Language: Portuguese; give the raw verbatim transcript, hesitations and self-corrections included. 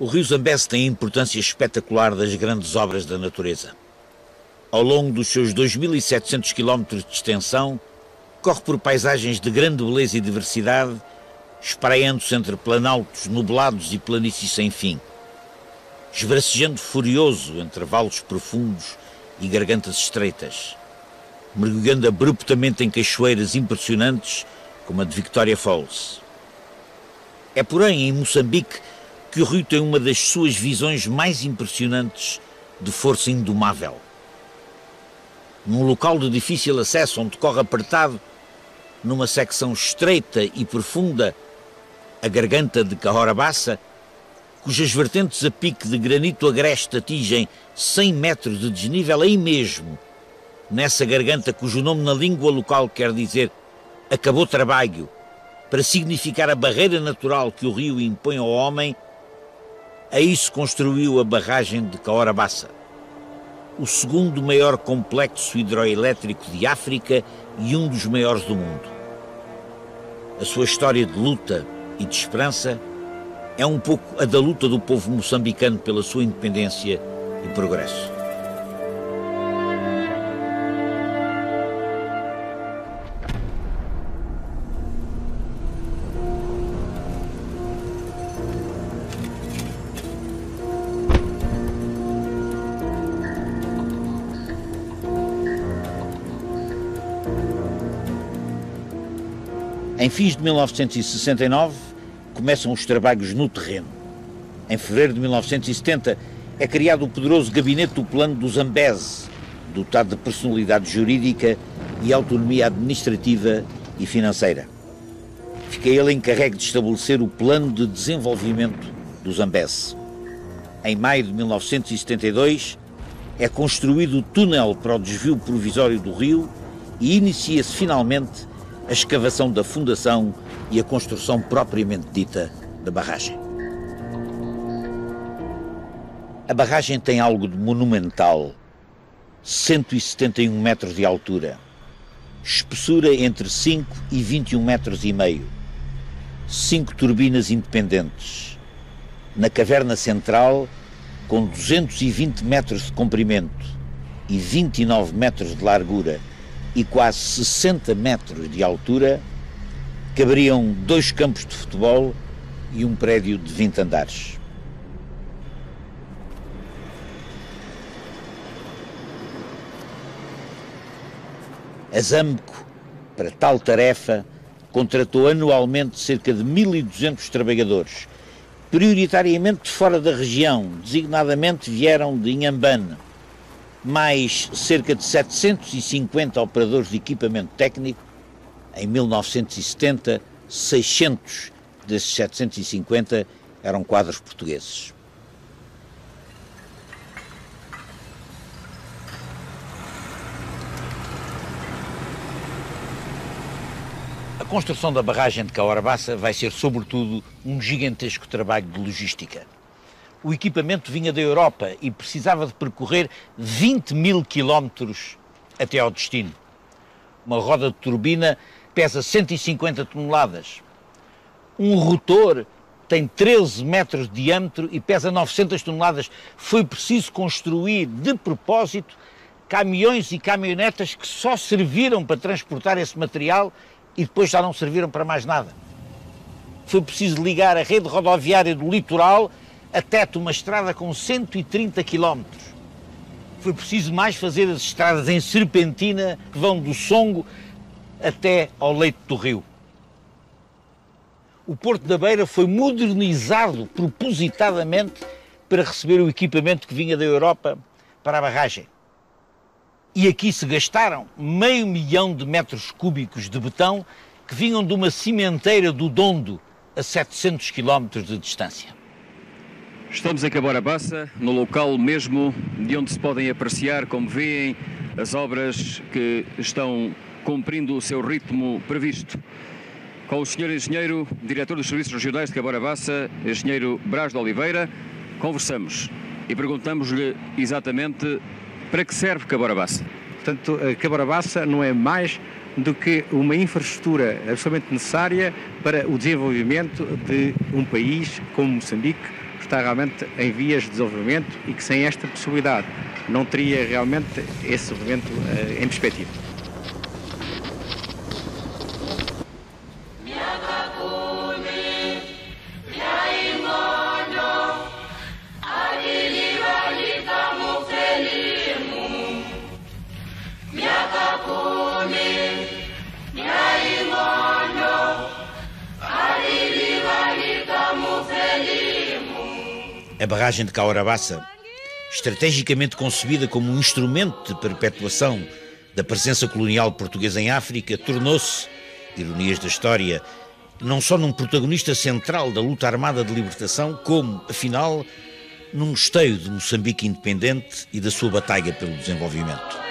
O rio Zambeze tem a importância espetacular das grandes obras da natureza. Ao longo dos seus dois mil e setecentos quilómetros de extensão, corre por paisagens de grande beleza e diversidade, espraiando-se entre planaltos nublados e planícies sem fim, esbracejando furioso entre vales profundos e gargantas estreitas, mergulhando abruptamente em cachoeiras impressionantes como a de Victoria Falls. É, porém, em Moçambique que o rio tem uma das suas visões mais impressionantes de força indomável. Num local de difícil acesso, onde corre apertado, numa secção estreita e profunda, a garganta de Cahora Bassa, cujas vertentes a pique de granito agreste atingem cem metros de desnível, aí mesmo, nessa garganta cujo nome na língua local quer dizer acabou trabalho, para significar a barreira natural que o rio impõe ao homem, aí se construiu a barragem de Cahora Bassa, o segundo maior complexo hidroelétrico de África e um dos maiores do mundo. A sua história de luta e de esperança é um pouco a da luta do povo moçambicano pela sua independência e progresso. Em fins de mil novecentos e sessenta e nove, começam os trabalhos no terreno. Em fevereiro de mil novecentos e setenta, é criado o poderoso gabinete do plano do Zambeze, dotado de personalidade jurídica e autonomia administrativa e financeira. Fica ele encarregue de estabelecer o plano de desenvolvimento do Zambeze. Em maio de mil novecentos e setenta e dois, é construído o túnel para o desvio provisório do rio e inicia-se finalmente a escavação da fundação e a construção propriamente dita da barragem. A barragem tem algo de monumental, cento e setenta e um metros de altura, espessura entre cinco e vinte e um metros e meio, cinco turbinas independentes, na caverna central com duzentos e vinte metros de comprimento e vinte e nove metros de largura, e quase sessenta metros de altura, caberiam dois campos de futebol e um prédio de vinte andares. A Zamco, para tal tarefa, contratou anualmente cerca de mil e duzentos trabalhadores, prioritariamente de fora da região, designadamente vieram de Inhambane, mais cerca de setecentos e cinquenta operadores de equipamento técnico. Em mil novecentos e setenta, seiscentos desses setecentos e cinquenta eram quadros portugueses. A construção da barragem de Cahora Bassa vai ser, sobretudo, um gigantesco trabalho de logística. O equipamento vinha da Europa e precisava de percorrer vinte mil quilómetros até ao destino. Uma roda de turbina pesa cento e cinquenta toneladas. Um rotor tem treze metros de diâmetro e pesa novecentas toneladas. Foi preciso construir, de propósito, caminhões e caminhonetas que só serviram para transportar esse material e depois já não serviram para mais nada. Foi preciso ligar a rede rodoviária do litoral a teto uma estrada com cento e trinta quilómetros. Foi preciso mais fazer as estradas em serpentina que vão do Songo até ao leito do rio. O Porto da Beira foi modernizado propositadamente para receber o equipamento que vinha da Europa para a barragem. E aqui se gastaram meio milhão de metros cúbicos de betão que vinham de uma cimenteira do Dondo a setecentos quilómetros de distância. Estamos em Cahora Bassa, no local mesmo de onde se podem apreciar, como veem, as obras que estão cumprindo o seu ritmo previsto. Com o senhor Engenheiro, Diretor dos Serviços Regionais de Cahora Bassa, Engenheiro Brás de Oliveira, conversamos e perguntamos-lhe exatamente para que serve Cahora Bassa. Portanto, Cahora Bassa não é mais do que uma infraestrutura absolutamente necessária para o desenvolvimento de um país como Moçambique, que está realmente em vias de desenvolvimento e que sem esta possibilidade não teria realmente esse desenvolvimento uh, em perspectiva. A barragem de Cahora Bassa, estrategicamente concebida como um instrumento de perpetuação da presença colonial portuguesa em África, tornou-se, ironias da história, não só num protagonista central da luta armada de libertação, como, afinal, num esteio de Moçambique independente e da sua batalha pelo desenvolvimento.